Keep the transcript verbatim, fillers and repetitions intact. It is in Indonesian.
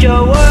Jawa.